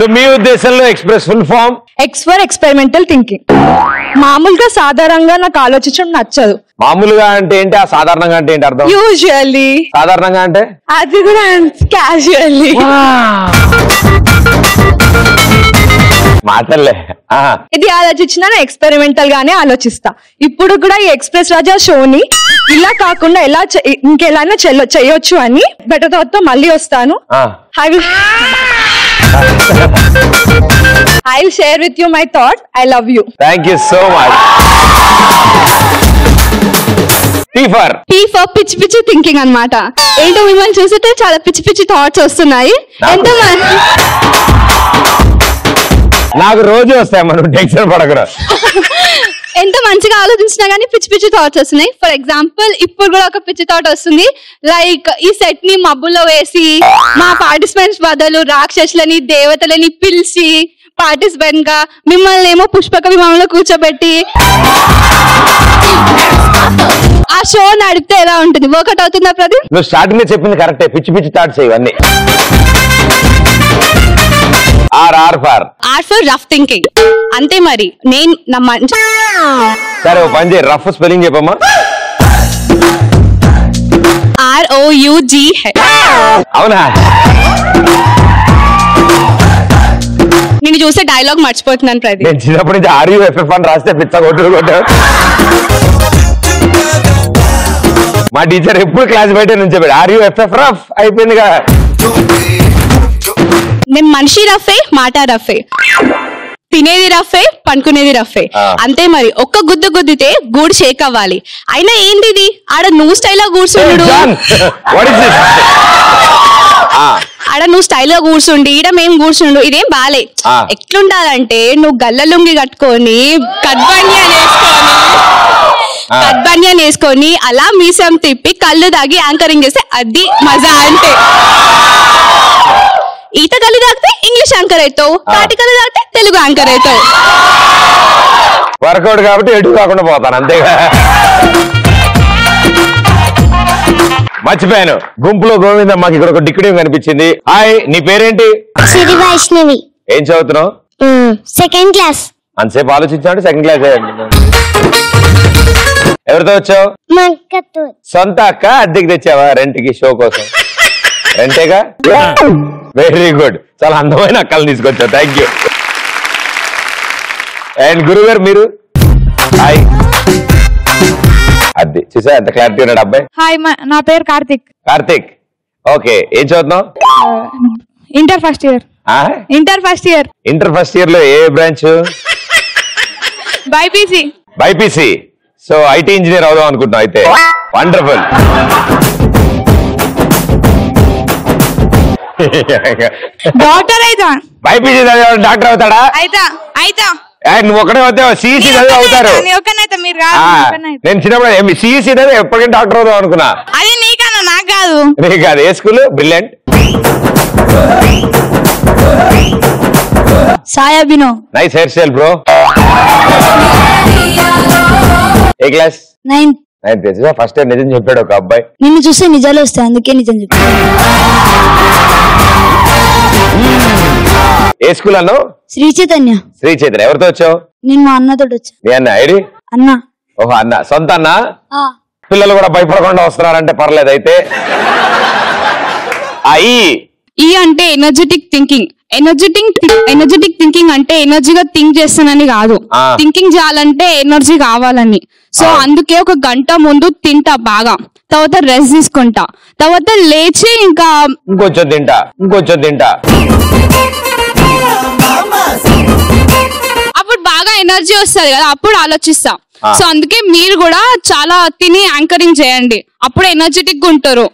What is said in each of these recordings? So మీ ఉద్దేశంలో express full form X for experimental thinking. మామూలుగా సాధారణంగా నాకు ఆలోచించడం నచ్చదు. మామూలుగా అంటే ఏంటి? ఆ సాధారణంగా అంటే ఏంటి అర్థం? యూజువల్లీ సాధారణంగా అంటే అది కూడా క్యాజువల్లీ. మాటలే ఇది ఆలోచించినా ఎక్స్పెరిమెంటల్ గానే ఆలోచిస్తా. ఇప్పుడు కూడా ఈ ఎక్స్ప్రెస్ రాజా షోని ఇలా కాకుండా ఎలా ఇంకెలా చేయొచ్చు అని బెటర్ థాట్ తో మళ్ళీ వస్తాను. I'll share with you my thoughts. I love you. Thank you so much. T for పిచ్చి పిచ్చి థింకింగ్ అన్నమాట. ఏంటో మిమ్మల్ని చూస్తే చాలా పిచ్చి పిచ్చి థాట్స్ వస్తున్నాయి. ఎంతో నాకు రోజు వస్తాయి, మనం టెన్షన్ పడకూడదు. ఎంత మంచిగా ఆలోచించినా గానీ పిచ్చి పిచ్చి థాట్స్ వస్తున్నాయి. ఫర్ ఎగ్జాంపుల్ ఇప్పుడు కూడా ఒక పిచ్చి థాట్ వస్తుంది, లైక్ ఈ సెట్ ని మబ్బులో వేసి మా పార్టిసిపెంట్స్ బదులు రాక్షసులని దేవతలని పిలిచి పార్టిసిపెంట్ గా మిమ్మల్ని ఏమో పుష్పక విమానంలో కూర్చోబెట్టి ఆ షో నడిపితే ఎలా ఉంటుంది? వర్కౌట్ అవుతుందా ప్రదీప్? నువ్వు స్టార్టింగ్ లో చెప్పింది కరెక్టే, పిచ్చి పిచ్చి థాట్స్ ఇవన్నీ. R for rough thinking. అంతే మరి. నేను సరే పంజే రఫ్ స్పెల్లింగ్ చెప్పమ్మా. ROUG. అవునా? నేను చూసే డైలాగ్ మర్చిపోతున్నాను ప్రదీప్. నేను చిన్నప్పటి నుంచి RUFF అని రాస్తే పిచ్చ కొట్టుకుంటాను. మా టీచర్ ఎప్పుడు క్లాస్ బయట నుంచి RUFF రఫ్ అయిపోయింది కదా. నేను మనిషి రఫే, మాట రఫే, తినేది రఫే, పండుకునేది రఫే. అంతే మరి. ఒక్క గుద్దు గుద్దితే గూడు షేక్ అవ్వాలి. అయినా ఏంది ఇది? ఆడ నువ్వు స్టైల్ గా కూర్చుండు, ఆడ నువ్వు స్టైల్ గా కూర్చుండి ఈడ మేము కూర్చుండు. ఇదేం బాలే. ఎట్లుండాలంటే నువ్వు గల్లలుంగి కట్టుకొని కట్ బనియన్ వేసుకొని అలా మీసం తిప్పి కళ్ళు తాగి యాంకరింగ్ చేస్తే అది మజా. అంటే ఈత కళ్ళు తాగితే ఇంగ్లీష్ యాంకర్ అవుతావు, తాటి కళ్ళు తాగితే తెలుగు యాంకర్ అవుతావు. వర్కౌట్ కాబట్టి ఎటు కాకుండా పోతాను అంతేగా. మర్చిపోయాను, గుంపులో గోవింద మాకు ఇక్కడ ఒక డిక్కిడీ కనిపించింది. హాయ్, నీ పేరేంటి? వైష్ణవి. ఏం చదువుతున్నావు? Second class. అంతసేపు ఆలోచించాడు సెకండ్ క్లాస్. ఎవరితో వచ్చావు? సొంత అక్క. అద్దెకి తెచ్చావా? రెంట్కి, షో కోసం రెంటేగా. వెరీ గుడ్, చాలా అందమైన అక్కలు తీసుకొచ్చావు. Thank you. అండ్ గురువు గారు మీరు? హాయ్. అది చూసా ఎంత క్లారిటీ ఉన్నాడు అబ్బాయి. హాయ్, నా పేరు కార్తిక్. ఓకే, ఏం చదువుతున్నావు? ఇంటర్ ఫస్ట్ ఇయర్ లో ఏ branch? BiPC. So IT engineer అవుదాం అనుకుంటున్నావు అయితే. వండర్ఫుల్. డాక్టర్ అయితా. బైపీసీ చదివాడు డాక్టర్ అవుతాడా? అయితా. నువ్వు ఒకటే వద్దావు, సిఈసీ చదివి అవుతారు. నేను చిన్నప్పుడు సిఈసీ చదివి ఎప్పటికైనా డాక్టర్ అవుదాం అనుకున్నా. అది నీకన్నా నాకు కాదు. నీకు కాదు. ఏ స్కూల్? బ్రిలియంట్. సాయాబినో. Nice hair style bro. ఏ క్లాస్? 9. ఫస్ట్ టైం నిజం చెప్పాడు ఒక అబ్బాయి. నిన్ను చూస్తే నిజాలు వస్తాయి, అందుకే నిజం చెప్పాడు. ఏ స్కూల్ అన్నావు? శ్రీ చైతన్య. ఎవరితో వచ్చావు? నేను మా అన్నతో వచ్చా. మీ అన్న? ఐడి అన్న. ఓహో, అన్న. సొంత అన్న. పిల్లలు కూడా భయపడకుండా వస్తున్నారంటే పర్లేదు అయితే. ఈ అంటే ఎనర్జెటిక్ థింకింగ్ అంటే ఎనర్జీగా థింక్ చేస్తానని కాదు, థింకింగ్ చేయాలంటే ఎనర్జీ కావాలని. సో అందుకే ఒక గంట ముందు తింటా బాగా, తర్వాత రెస్ట్ తీసుకుంటా, తర్వాత లేచి ఇంకొంచెం తింటా, అప్పుడు బాగా ఎనర్జీ వస్తుంది కదా, అప్పుడు ఆలోచిస్తా. సో అందుకే మీరు కూడా చాలా తిని యాంకరింగ్ చేయండి, అప్పుడు ఎనర్జెటిక్ గా ఉంటారు.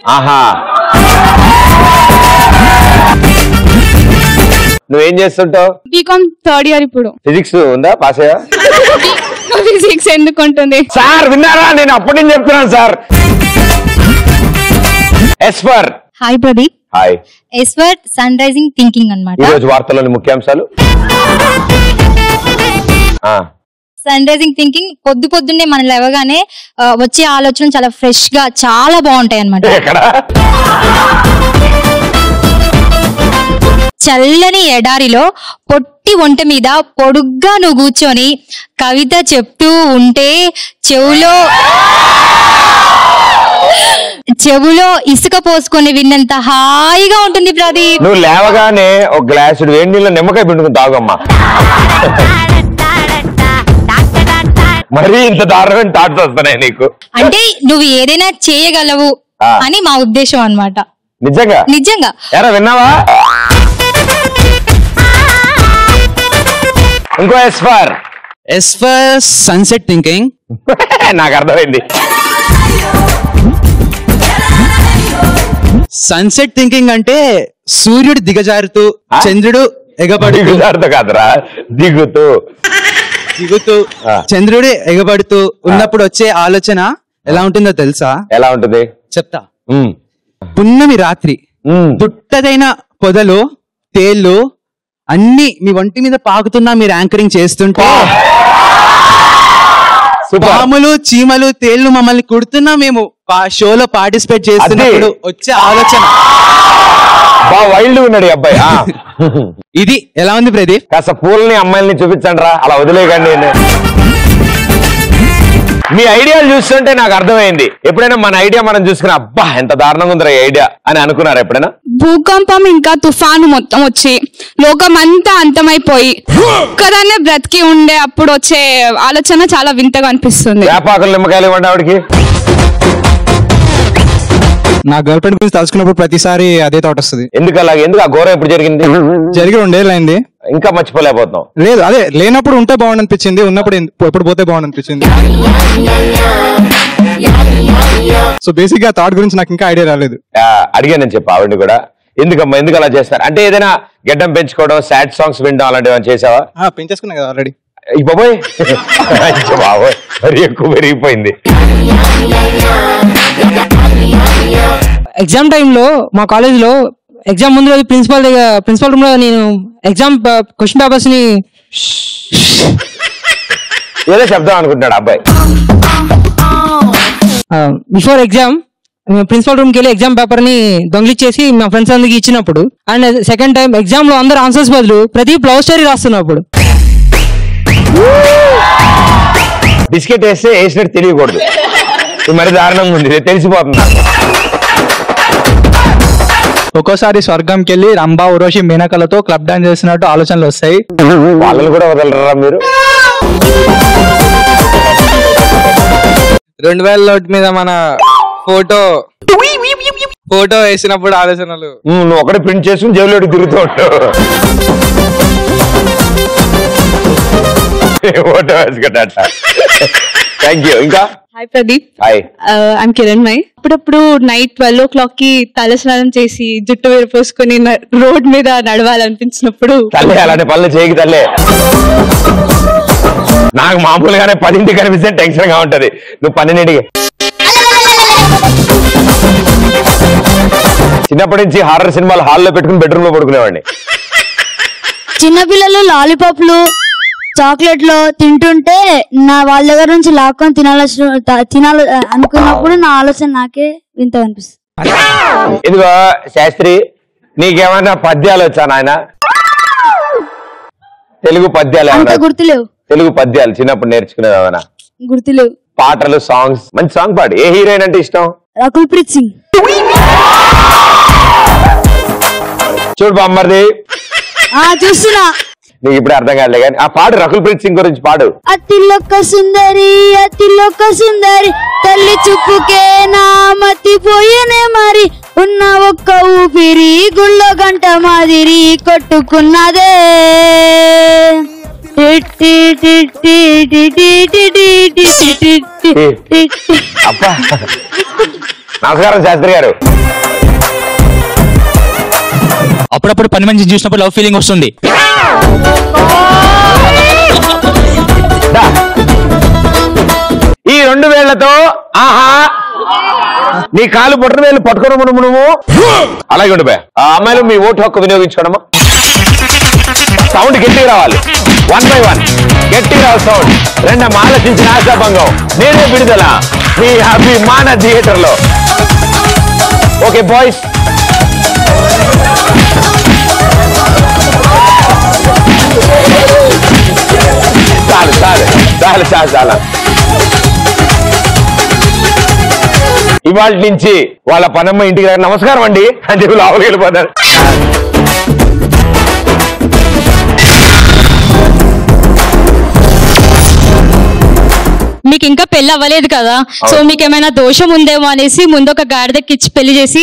నువ్వేం చేస్తుంటావు? B.Com 3rd year. ఇప్పుడు ఫిజిక్స్ ఉందా? పాస్ అయ్యా? ఫిజిక్స్ ఎందుకు ఉంటుంది సార్? విన్నారా? నేను అప్పటి నుంచి చెప్తున్నాను sir. Hi Pradeep. Hi. S for sun rising thinking అన్నమాట. ఈ రోజు వార్తల్లోని ముఖ్యాంశాలు. సన్ రైజింగ్ థింకింగ్ పొద్దున్నే మన లేవగానే వచ్చే ఆలోచన చాలా ఫ్రెష్ గా చాలా బాగుంటాయి అన్నమాట. చల్లని ఎడారిలో పొట్టి ఒంట మీద పొడుగ్గా నువ్వు కూర్చొని కవిత చెప్తూ ఉంటే చెవులో ఇసుక పోసుకొని విన్నంత హాయిగా ఉంటుంది. ప్రదీప్, నువ్వు లేవగానే ఒక గ్లాసు వేడి నీళ్ళ నిమ్మకాయ పిండుకుని తాగమ్మా. మరీ ఇంత దారుణమైన థాట్స్ వస్తున్నాయి నీకు అంటే నువ్వు ఏదైనా చేయగలవు అని మా ఉద్దేశం అన్నమాట. నిజంగా నిజంగా ఎరా విన్నావా? ఇంకో ఎస్ ఫర్ సన్సెట్ థింకింగ్. నాకు అర్థమైంది. సన్సెట్ థింకింగ్ అంటే సూర్యుడు దిగజారుతూ చంద్రుడు ఎగబడి దిగజారుతూ కాదురా, దిగుతూ చంద్రుడు ఎగబడుతూ ఉన్నప్పుడు వచ్చే ఆలోచన ఎలా ఉంటుందో తెలుసా? ఎలా ఉంటుంది చెప్తా. పున్నమి రాత్రి తుట్టదైన పొదలో తేళ్ళు అన్ని మీ వంటి మీద పాకుతున్నా మీరు యాంకరింగ్ చేస్తుంటే పాములు చీమలు తేళ్లు మమ్మల్ని కుడుతున్నా మేము షోలో పార్టిసిపేట్ చేస్తున్నప్పుడు వచ్చే ఆలోచన. వైల్డ్ ఉన్నాడు అబ్బాయి. ఇది ఎలా ఉంది ప్రదీప్? కాస్త పూలని అమ్మాయిల్ని చూపించండి రా, అలా వదిలేకండి. మీ ఐడియాలు చూస్తుంటే నాకు అర్థమైంది. ఎప్పుడైనా మన ఐడియా మనం చూసుకుని అబ్బా ఎంత దారుణంగా ఉందిరా ఐడియా అని అనుకున్నారు ఎప్పుడైనా? భూకంపం ఇంకా తుఫాను మొత్తం వచ్చి లోకం అంతా అంతమైపోయి ఒక్కదాన్నే బ్రతికి ఉండే అప్పుడు వచ్చే ఆలోచన చాలా వింతగా అనిపిస్తుంది. వ్యాపాకులు నిమ్మకాయలు ఇవ్వండి ఆవిడకి. నా గర్ల్ ఫ్రెండ్ గురించి తలుచుకున్నప్పుడు ప్రతిసారి అదే థాట్ వస్తుంది. ఎందుకు అలాగే? ఎందుకు ఆ ఘోరం ఎప్పుడు జరిగింది? జరిగి 2 ఏళ్ళు అయింది, ఇంకా మర్చిపోలేకపోతున్నాం. లేదు అదే లేనప్పుడు ఉంటే బాగుండు అనిపించింది, ఉన్నప్పుడు ఎప్పుడు పోతే బాగుండు అనిపించింది. సో బేసిక్ గా థాట్ గురించి నాకు ఇంకా ఐడియా రాలేదు. అడిగానని చెప్పి ఆవిడని కూడా, ఎందుకమ్మా ఎందుకు అలా చేస్తారు అంటే ఏదైనా గెడ్డం పెంచుకోవడం, సాడ్ సాంగ్స్ వినడం అలాంటివి చేసావా? పెంచేసుకున్నా కదా ఆల్రెడీ. బాబోయ్ బాబోయ్ మరి ఎక్కువ పెరిగిపోయింది. ఎగ్జామ్ టైంలో మా కాలేజ్ లో ఎగ్జామ్ ముందు రోజు ప్రిన్సిపాల్ రూమ్ లో నేను ఎగ్జామ్ క్వశ్చన్ పేపర్స్ ని ఏదో శబ్దం అనుకుంటున్నాడు అబ్బాయి. బిఫోర్ ఎగ్జామ్ ప్రిన్సిపాల్ రూమ్కి వెళ్ళి ఎగ్జామ్ పేపర్ ని దొంగిలిచ్చేసి మా ఫ్రెండ్స్ అందరికి ఇచ్చినప్పుడు, అండ్ సెకండ్ టైం ఎగ్జామ్ లో అందరు ఆన్సర్స్ బదులు ప్రదీప్ లవ్ స్టోరీ రాస్తున్నప్పుడు బిస్కెట్ వేస్తే వేసినట్టు తెలియకూడదు. మరి దారుణంగా ఉంది, తెలిసిపోతుంది. ఒక్కోసారి స్వర్గంకి వెళ్ళి రంభా ఉరోషి మేనకలతో క్లబ్ డాన్స్ చేసినట్టు ఆలోచనలు వస్తాయి. వాళ్ళని కూడా వదలరా మీరు. 2000 నోట్ మీద మన ఫోటో వేసినప్పుడు ఆలోచనలు. నువ్వు ఒకటి ప్రింట్ చేసుకుని జైలులోకి తిరుగుతూ ఉంటావు. అప్పుడప్పుడు నైట్ 12 o'clock కి తలస్నానం చేసి జుట్టు విరపోసుకొని రోడ్ మీద నడవాలనిపించినప్పుడు నాకు మామూలుగానే 10ంటికి కనిపిస్తే టెన్షన్ గా ఉంటది. నువ్వు 12ంటికి చిన్నప్పటి నుంచి హారర్ సినిమాలు హాల్లో పెట్టుకుని బెడ్రూమ్ లో పడుకునేవాడిని. చిన్నపిల్లలు లాలీపాప్లు చాక్లెట్లు తింటుంటే నా వాళ్ళ దగ్గర నుంచి లాక్కొని తినాలి అనుకున్నప్పుడు నా ఆలోచన నాకే వింత అనిపిస్తుంది. ఇదిగో శాస్త్రి, నీకేమైనా పద్యాలు వచ్చా నాయన? తెలుగు పద్యాలు గుర్తులేవు. తెలుగు పద్యాలు చిన్నప్పుడు నేర్చుకునేవా? గుర్తులేవు. పాటలు, సాంగ్స్. మంచి సాంగ్ పాడు. ఏ హీరోయిన్ అంటే ఇష్టం? రకుల్ ప్రీత్ సింగ్. చూడు బామ్మర్ది చూస్తున్నా. నీకు ఇప్పుడు అర్థం కాలే కానీ ఆ పాడు, రకుల్ ప్రీత్ సింగ్ గురించి పాడు. అతిలోక సుందరి అతిలోక సుందరి తల్లి చుక్కుకే నామతిపోయేనే మరి ఉన్న ఒక్క ఊపిరి గుళ్ళో గంట మాదిరి కొట్టుకున్నదే అబ్బా. నమస్కారం శాస్త్రి గారు. అప్పుడప్పుడు పని మంచి చూసినప్పుడు లవ్ ఫీలింగ్ వస్తుంది. ఈ 2 వేళ్లతో ఆహా నీ కాలు పొట్టిన వేళ్ళు పట్టుకోవడం నువ్వు అలాగే ఉండిపోయా. ఆ అమ్మాయిలు మీ ఓటు హక్కు వినియోగించుకోవడమా? సౌండ్ గట్టిగా రావాలి. 1 by 1 గట్టిగా రావాలి సౌండ్. రెండమ్మ ఆలోచించిన ఆశాభంగం నేనే విడుదల మీ అభిమాన థియేటర్ లో. Okay boys. ప్యాజ్ అలా ఇవాళ నుంచి వాళ్ళ పనమ్మ ఇంటికి రా నమస్కారం అండి అని చెప్పి లోపలికి వెళ్ళిపోతారు. మీకు ఇంకా పెళ్లి అవ్వలేదు కదా, సో మీకు ఏమైనా దోషం ఉందేమో అనేసి ముందు ఒక గాడిదకి ఇచ్చి పెళ్లి చేసి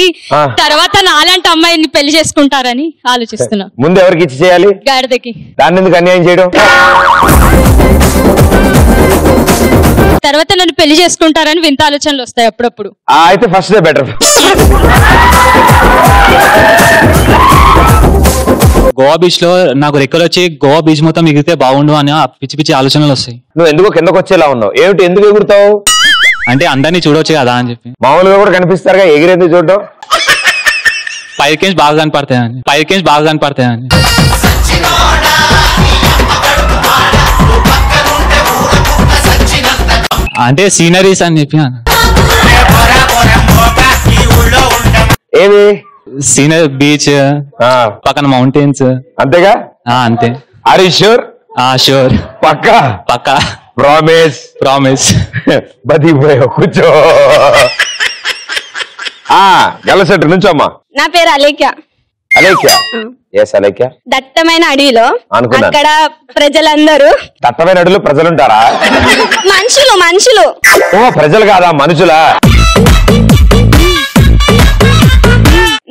తర్వాత నాలాంటి అమ్మాయిని పెళ్లి చేసుకుంటారని ఆలోచిస్తున్నా. ముందు ఎవరికి ఇచ్చి చేయాలి? గాడిదకి. దాన్ని ఎందుకు అన్యాయం చేయడం? తర్వాత నన్ను పెళ్లి చేసుకుంటారని వింత ఆలోచనలు వస్తాయి అప్పుడప్పుడు. అయితే first day better. Goa beach లో నాకు రెక్కలు వచ్చి గోవా బీచ్ మొత్తం ఎగిరితే బాగుండు అని పిచ్చి పిచ్చి ఆలోచనలు వస్తాయి. నువ్వు ఎందుకో కిందకు వచ్చేలా ఉన్నావు ఏమిటి? ఎందుకు ఎగురుతావు అంటే అందరినీ చూడవచ్చు కదా అని చెప్పి. మామూలుగా కూడా కనిపిస్తారు ఎగిరేది చూడటం. పైకేజ్ బాగా కనపడతాయని అంటే సీనరీస్ అని చెప్పి. ఏది సీనరీ? బీచ్ పక్కన మౌంటైన్స్. అంతేగా? అంతే. Are you sure? ష్యూర్. పక్కా? పక్కా. ప్రామిస్? ప్రామిస్. బతికిపోయావు, కూర్చో. గలసెట్ నుంచమ్మా. నా పేరు అలేఖ్య. అలేఖ్య? ఎస్ అలేఖ్య. దట్టమైన అడవిలో అక్కడ ప్రజలందరూ. దట్టమైన అడవిలో ప్రజలుంటారా? మనుషులు. మనుషులు? ఓ ప్రజలు కాదా, మనుషులా?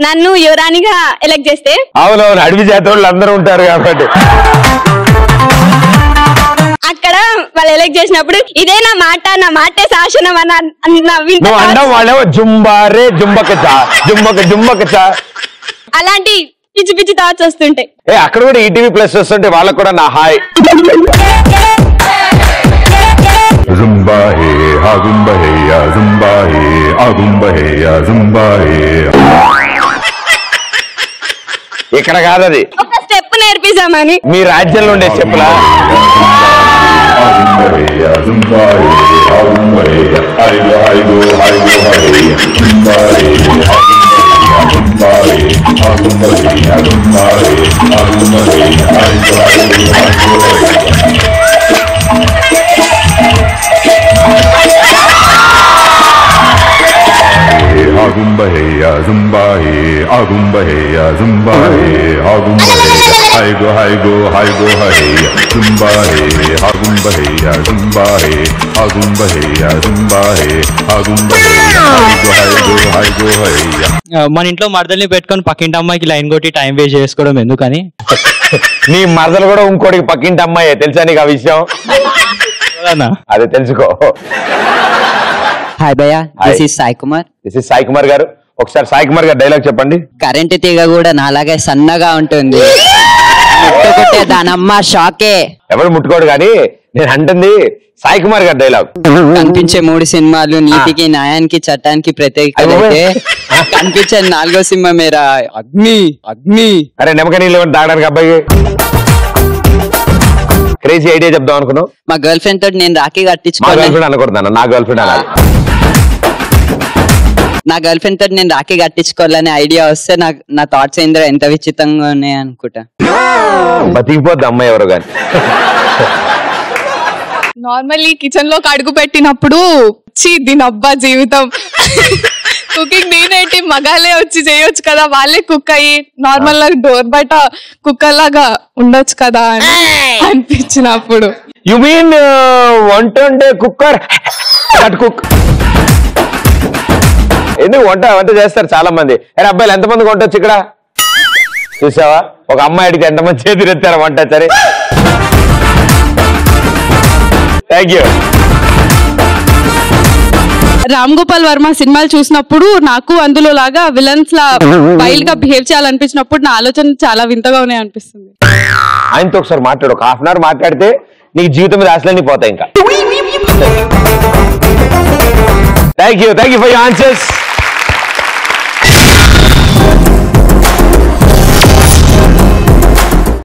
నన్ను యువరాణిగా ఎలెక్ట్ చేస్తే. అవునవును, అడవి జాతోళ్ళు అందరూ ఉంటారు కాబట్టి. అక్కడ వాళ్ళు ఎలెక్ట్ చేసినప్పుడు ఇదే నా మాట, నా మాటే శాసనం అని అంటాం. వాళ్ళేమో జుంబారే జుంబకచా జుంబక జుంబకచా అలాంటి పిచ్చి పిచ్చి థాట్స్ వస్తుంటాయి. అక్కడ కూడా ఈటీవీ ప్లస్ వస్తుంటే వాళ్ళకు కూడా నా హాయ్. ఇక్కడ కాదది, ఒక స్టెప్ నేర్పిస్తామని మీ రాజ్యంలో ఉండే స్టెప్లా. మన ఇంట్లో మరదల్ని పెట్టుకొని పక్కింటి అమ్మాయికి లైన్ కొట్టి టైం వేస్ట్ చేసుకోవడం ఎందుకని. నీ మరదలు కూడా ఇంకోటికి పక్కింటి అమ్మాయే, తెలుసా నీకు ఆ విషయం? అదే తెలుసుకో. హాయ్ భయ్యా, this is Sai Kumar. This is Sai Kumar గారు. ఒకసారి సాయి కుమార్ గారు డైలాగ్ చెప్పండి. కరెంట్ తీగ కూడా నాలాగే సన్నగా ఉంటుంది, ముట్టుకుంటే దానమ్మ షాకే. ఎవరు ముట్టుకోడు కానీ నేను అంటుంది సాయి కుమార్ గారు డైలాగ్. కనిపించే 3 సినిమాలు నీతికి న్యాయానికి చట్టానికి ప్రత్యేకతే, కనిపించే 4వ సినిమా మేరా అగ్ని. అగ్ని? అరే నిమ్మక నీళ్ళు తాగడానికి అబ్బాయి. క్రేజీ ఐడియా చెప్దాం అనుకున్నావు. మా గర్ల్ ఫ్రెండ్ తోటి నేను రాఖీ కట్టించుకోవాలి అనుకుంటున్నాను. నా గర్ల్ ఫ్రెండ్ అలా నా గర్ల్ ఫ్రెండ్ తోటి నేను రాఖీ కట్టించుకోవాలనే ఐడియా వస్తే నా థాట్స్ ఏందో ఎంత విచిత్రంగా ఉన్నాయి అనుకుంటా. బతికిపోద్ది అమ్మాయి ఎవరు కానీ. నార్మల్లీ కిచెన్ లోకి అడుగు పెట్టినప్పుడు వచ్చి దీని అబ్బా జీవితం, కుకింగ్ నేనేంటి మగాలే వచ్చి చేయొచ్చు కదా, వాళ్ళే కుక్ అయ్యి నార్మల్ గా డోర్ బయట కుక్కలాగా ఉండొచ్చు కదా అని అనిపించినప్పుడు. యు మీన్ వంట అంటే కుక్కర్ కుక్? ఎందుకు వంట వంట చేస్తారు చాలా మంది. అరే అబ్బాయిలు ఎంతమంది వంట వచ్చి ఇక్కడ చూసావా? ఒక అమ్మాయి అడిగితే ఎంతమంది చేతిరెత్తారు వంట. సరే థ్యాంక్ యూ. రామ్ గోపాల్ వర్మ సినిమాలు చూసినప్పుడు నాకు అందులో లాగా విలన్స్ లా వైల్డ్ గా బిహేవ్ చేయాలనిపించినప్పుడు నా ఆలోచన చాలా వింతగా ఉన్నాయి అనిపిస్తుంది. ఆయనతో ఒకసారి మాట్లాడు, ఒక హాఫ్ అన్ అవర్ మాట్లాడితే నీకు జీవితం మీద ఆశలన్నీ పోతాయి. ఇంకా thank you. Thank you for your answers.